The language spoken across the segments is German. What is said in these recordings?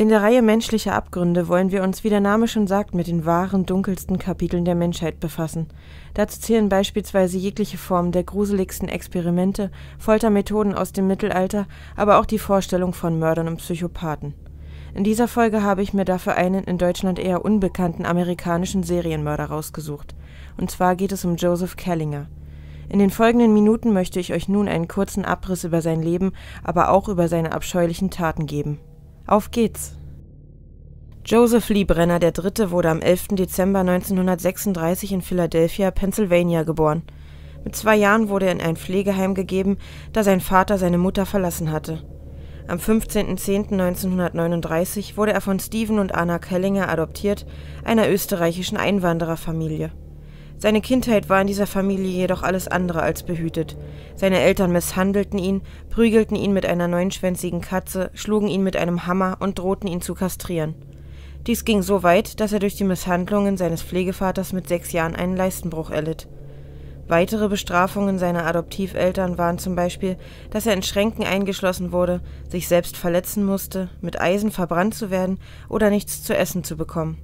In der Reihe menschlicher Abgründe wollen wir uns, wie der Name schon sagt, mit den wahren, dunkelsten Kapiteln der Menschheit befassen. Dazu zählen beispielsweise jegliche Formen der gruseligsten Experimente, Foltermethoden aus dem Mittelalter, aber auch die Vorstellung von Mördern und Psychopathen. In dieser Folge habe ich mir dafür einen in Deutschland eher unbekannten amerikanischen Serienmörder rausgesucht. Und zwar geht es um Joseph Kallinger. In den folgenden Minuten möchte ich euch nun einen kurzen Abriss über sein Leben, aber auch über seine abscheulichen Taten geben. Auf geht's! Joseph Lee Brenner III. Wurde am 11. Dezember 1936 in Philadelphia, Pennsylvania, geboren. Mit 2 Jahren wurde er in ein Pflegeheim gegeben, da sein Vater seine Mutter verlassen hatte. Am 15.10.1939 wurde er von Steven und Anna Kallinger adoptiert, einer österreichischen Einwandererfamilie. Seine Kindheit war in dieser Familie jedoch alles andere als behütet. Seine Eltern misshandelten ihn, prügelten ihn mit einer 9-schwänzigen Katze, schlugen ihn mit einem Hammer und drohten ihn zu kastrieren. Dies ging so weit, dass er durch die Misshandlungen seines Pflegevaters mit 6 Jahren einen Leistenbruch erlitt. Weitere Bestrafungen seiner Adoptiveltern waren zum Beispiel, dass er in Schränken eingeschlossen wurde, sich selbst verletzen musste, mit Eisen verbrannt zu werden oder nichts zu essen zu bekommen.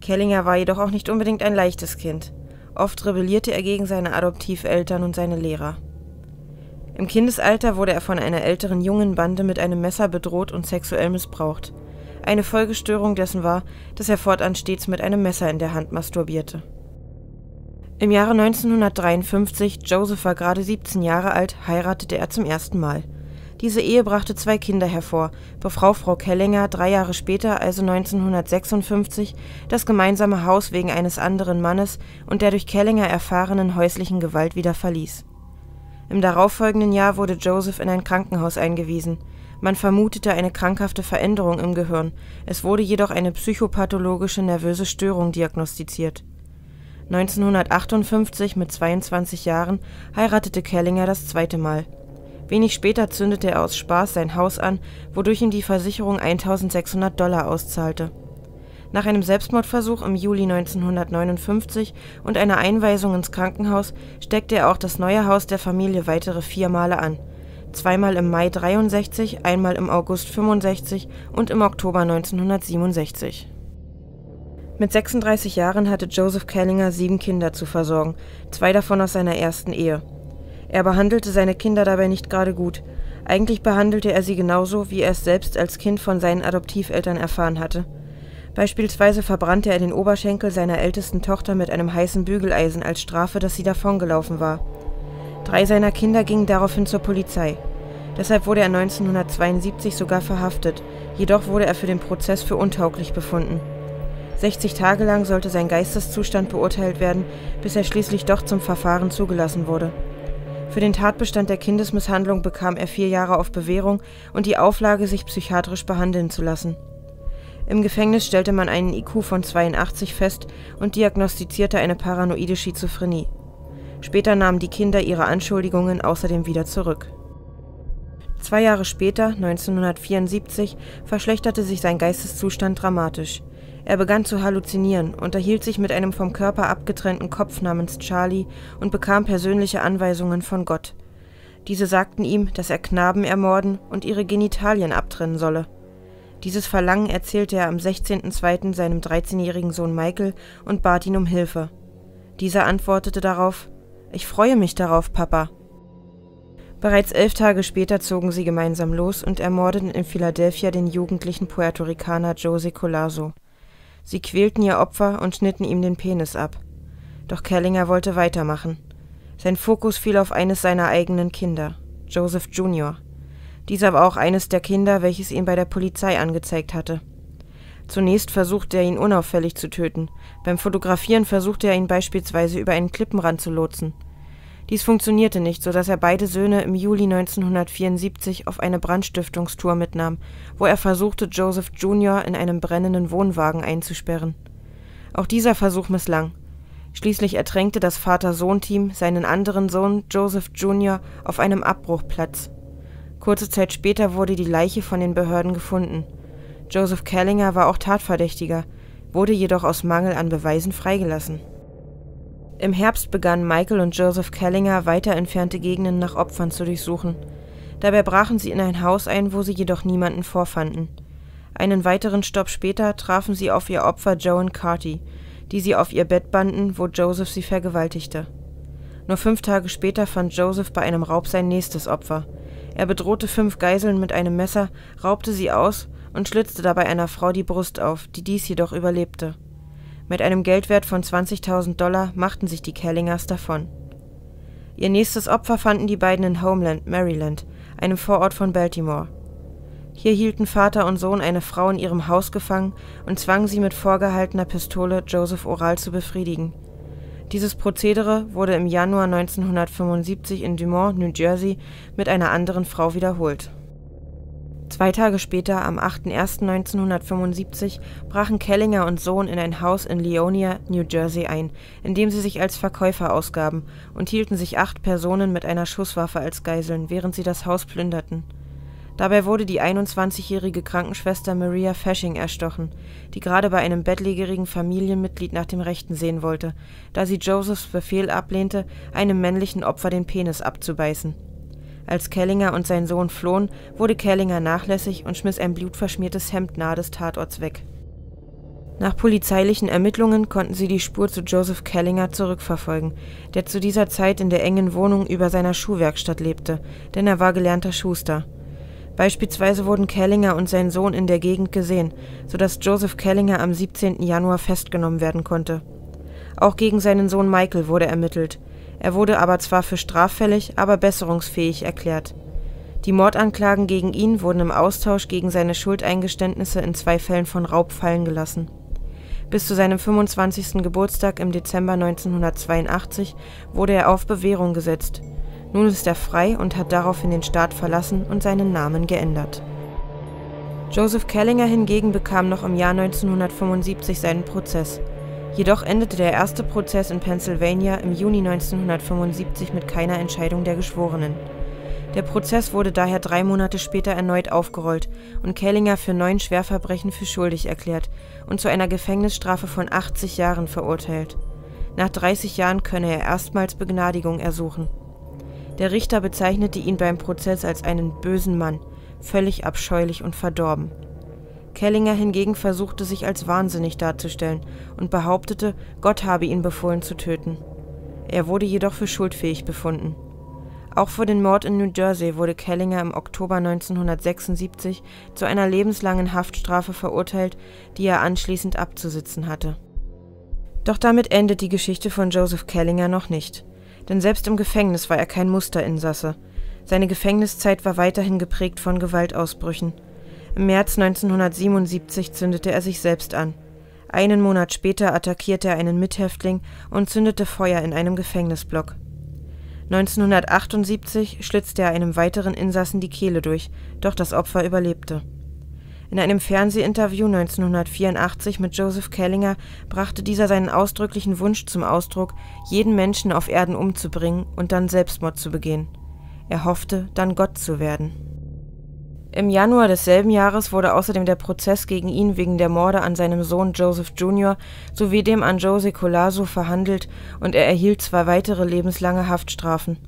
Kallinger war jedoch auch nicht unbedingt ein leichtes Kind. Oft rebellierte er gegen seine Adoptiveltern und seine Lehrer. Im Kindesalter wurde er von einer älteren jungen Bande mit einem Messer bedroht und sexuell missbraucht. Eine Folgestörung dessen war, dass er fortan stets mit einem Messer in der Hand masturbierte. Im Jahre 1953, Joseph war gerade 17 Jahre alt, heiratete er zum ersten Mal. Diese Ehe brachte 2 Kinder hervor, bevor Frau Kallinger 3 Jahre später, also 1956, das gemeinsame Haus wegen eines anderen Mannes und der durch Kallinger erfahrenen häuslichen Gewalt wieder verließ. Im darauffolgenden Jahr wurde Joseph in ein Krankenhaus eingewiesen. Man vermutete eine krankhafte Veränderung im Gehirn, es wurde jedoch eine psychopathologische nervöse Störung diagnostiziert. 1958, mit 22 Jahren, heiratete Kallinger das 2. Mal. Wenig später zündete er aus Spaß sein Haus an, wodurch ihm die Versicherung $1.600 auszahlte. Nach einem Selbstmordversuch im Juli 1959 und einer Einweisung ins Krankenhaus steckte er auch das neue Haus der Familie weitere 4 Male an. 2-mal im Mai 1963, 1-mal im August 1965 und im Oktober 1967. Mit 36 Jahren hatte Joseph Kallinger 7 Kinder zu versorgen, 2 davon aus seiner ersten Ehe. Er behandelte seine Kinder dabei nicht gerade gut. Eigentlich behandelte er sie genauso, wie er es selbst als Kind von seinen Adoptiveltern erfahren hatte. Beispielsweise verbrannte er den Oberschenkel seiner ältesten Tochter mit einem heißen Bügeleisen als Strafe, dass sie davongelaufen war. 3 seiner Kinder gingen daraufhin zur Polizei. Deshalb wurde er 1972 sogar verhaftet, jedoch wurde er für den Prozess für untauglich befunden. 60 Tage lang sollte sein Geisteszustand beurteilt werden, bis er schließlich doch zum Verfahren zugelassen wurde. Für den Tatbestand der Kindesmisshandlung bekam er 4 Jahre auf Bewährung und die Auflage, sich psychiatrisch behandeln zu lassen. Im Gefängnis stellte man einen IQ von 82 fest und diagnostizierte eine paranoide Schizophrenie. Später nahmen die Kinder ihre Anschuldigungen außerdem wieder zurück. 2 Jahre später, 1974, verschlechterte sich sein Geisteszustand dramatisch. Er begann zu halluzinieren, unterhielt sich mit einem vom Körper abgetrennten Kopf namens Charlie und bekam persönliche Anweisungen von Gott. Diese sagten ihm, dass er Knaben ermorden und ihre Genitalien abtrennen solle. Dieses Verlangen erzählte er am 16.02. seinem 13-jährigen Sohn Michael und bat ihn um Hilfe. Dieser antwortete darauf: „Ich freue mich darauf, Papa." Bereits 11 Tage später zogen sie gemeinsam los und ermordeten in Philadelphia den jugendlichen Puerto-Ricaner José Collazo. Sie quälten ihr Opfer und schnitten ihm den Penis ab. Doch Kallinger wollte weitermachen. Sein Fokus fiel auf eines seiner eigenen Kinder, Joseph Jr. Dieser war auch eines der Kinder, welches ihn bei der Polizei angezeigt hatte. Zunächst versuchte er, ihn unauffällig zu töten. Beim Fotografieren versuchte er, ihn beispielsweise über einen Klippenrand zu lotsen. Dies funktionierte nicht, sodass er beide Söhne im Juli 1974 auf eine Brandstiftungstour mitnahm, wo er versuchte, Joseph Jr. in einem brennenden Wohnwagen einzusperren. Auch dieser Versuch misslang. Schließlich ertränkte das Vater-Sohn-Team seinen anderen Sohn, Joseph Jr., auf einem Abbruchplatz. Kurze Zeit später wurde die Leiche von den Behörden gefunden. Joseph Kallinger war auch Tatverdächtiger, wurde jedoch aus Mangel an Beweisen freigelassen. Im Herbst begannen Michael und Joseph Kallinger, weiter entfernte Gegenden nach Opfern zu durchsuchen. Dabei brachen sie in ein Haus ein, wo sie jedoch niemanden vorfanden. Einen weiteren Stopp später trafen sie auf ihr Opfer Joan Carty, die sie auf ihr Bett banden, wo Joseph sie vergewaltigte. Nur 5 Tage später fand Joseph bei einem Raub sein nächstes Opfer. Er bedrohte 5 Geiseln mit einem Messer, raubte sie aus und schlitzte dabei einer Frau die Brust auf, die dies jedoch überlebte. Mit einem Geldwert von 20.000 Dollar machten sich die Kallingers davon. Ihr nächstes Opfer fanden die beiden in Homeland, Maryland, einem Vorort von Baltimore. Hier hielten Vater und Sohn eine Frau in ihrem Haus gefangen und zwangen sie mit vorgehaltener Pistole, Joseph oral zu befriedigen. Dieses Prozedere wurde im Januar 1975 in Dumont, New Jersey, mit einer anderen Frau wiederholt. 2 Tage später, am 8.01.1975, brachen Kallinger und Sohn in ein Haus in Leonia, New Jersey ein, in dem sie sich als Verkäufer ausgaben und hielten sich 8 Personen mit einer Schusswaffe als Geiseln, während sie das Haus plünderten. Dabei wurde die 21-jährige Krankenschwester Maria Fasching erstochen, die gerade bei einem bettlägerigen Familienmitglied nach dem Rechten sehen wollte, da sie Josephs Befehl ablehnte, einem männlichen Opfer den Penis abzubeißen. Als Kallinger und sein Sohn flohen, wurde Kallinger nachlässig und schmiss ein blutverschmiertes Hemd nahe des Tatorts weg. Nach polizeilichen Ermittlungen konnten sie die Spur zu Joseph Kallinger zurückverfolgen, der zu dieser Zeit in der engen Wohnung über seiner Schuhwerkstatt lebte, denn er war gelernter Schuster. Beispielsweise wurden Kallinger und sein Sohn in der Gegend gesehen, sodass Joseph Kallinger am 17. Januar festgenommen werden konnte. Auch gegen seinen Sohn Michael wurde ermittelt. Er wurde aber zwar für straffällig, aber besserungsfähig erklärt. Die Mordanklagen gegen ihn wurden im Austausch gegen seine Schuldeingeständnisse in 2 Fällen von Raub fallen gelassen. Bis zu seinem 25. Geburtstag im Dezember 1982 wurde er auf Bewährung gesetzt. Nun ist er frei und hat daraufhin den Staat verlassen und seinen Namen geändert. Joseph Kallinger hingegen bekam noch im Jahr 1975 seinen Prozess. Jedoch endete der erste Prozess in Pennsylvania im Juni 1975 mit keiner Entscheidung der Geschworenen. Der Prozess wurde daher 3 Monate später erneut aufgerollt und Kallinger für 9 Schwerverbrechen für schuldig erklärt und zu einer Gefängnisstrafe von 80 Jahren verurteilt. Nach 30 Jahren könne er erstmals Begnadigung ersuchen. Der Richter bezeichnete ihn beim Prozess als einen bösen Mann, völlig abscheulich und verdorben. Kallinger hingegen versuchte sich als wahnsinnig darzustellen und behauptete, Gott habe ihn befohlen zu töten. Er wurde jedoch für schuldfähig befunden. Auch für den Mord in New Jersey wurde Kallinger im Oktober 1976 zu einer lebenslangen Haftstrafe verurteilt, die er anschließend abzusitzen hatte. Doch damit endet die Geschichte von Joseph Kallinger noch nicht. Denn selbst im Gefängnis war er kein Musterinsasse. Seine Gefängniszeit war weiterhin geprägt von Gewaltausbrüchen. Im März 1977 zündete er sich selbst an. Einen Monat später attackierte er einen Mithäftling und zündete Feuer in einem Gefängnisblock. 1978 schlitzte er einem weiteren Insassen die Kehle durch, doch das Opfer überlebte. In einem Fernsehinterview 1984 mit Joseph Kallinger brachte dieser seinen ausdrücklichen Wunsch zum Ausdruck, jeden Menschen auf Erden umzubringen und dann Selbstmord zu begehen. Er hoffte, dann Gott zu werden. Im Januar desselben Jahres wurde außerdem der Prozess gegen ihn wegen der Morde an seinem Sohn Joseph Jr. sowie dem an José Collazo verhandelt und er erhielt 2 weitere lebenslange Haftstrafen.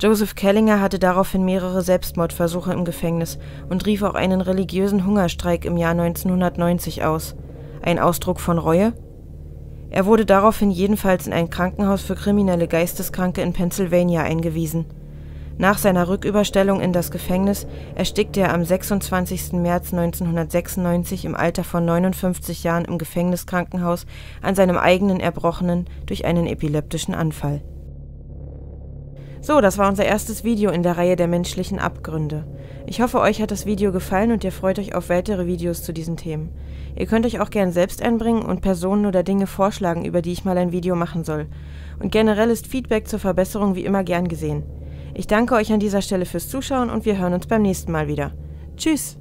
Joseph Kallinger hatte daraufhin mehrere Selbstmordversuche im Gefängnis und rief auch einen religiösen Hungerstreik im Jahr 1990 aus. Ein Ausdruck von Reue? Er wurde daraufhin jedenfalls in ein Krankenhaus für kriminelle Geisteskranke in Pennsylvania eingewiesen. Nach seiner Rücküberstellung in das Gefängnis erstickte er am 26. März 1996 im Alter von 59 Jahren im Gefängniskrankenhaus an seinem eigenen Erbrochenen durch einen epileptischen Anfall. So, das war unser erstes Video in der Reihe der menschlichen Abgründe. Ich hoffe, euch hat das Video gefallen und ihr freut euch auf weitere Videos zu diesen Themen. Ihr könnt euch auch gern selbst einbringen und Personen oder Dinge vorschlagen, über die ich mal ein Video machen soll. Und generell ist Feedback zur Verbesserung wie immer gern gesehen. Ich danke euch an dieser Stelle fürs Zuschauen und wir hören uns beim nächsten Mal wieder. Tschüss!